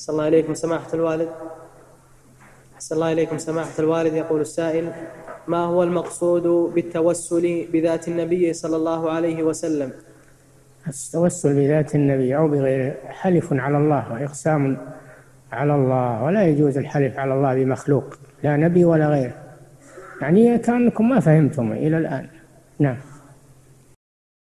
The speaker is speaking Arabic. أحسن الله إليكم سماحة الوالد. أحسن الله إليكم سماحة الوالد. يقول السائل: ما هو المقصود بالتوسل بذات النبي صلى الله عليه وسلم؟ التوسل بذات النبي أو بغيره حلف على الله وإقسام على الله، ولا يجوز الحلف على الله بمخلوق، لا نبي ولا غيره. يعني كأنكم ما فهمتم إلى الآن. نعم.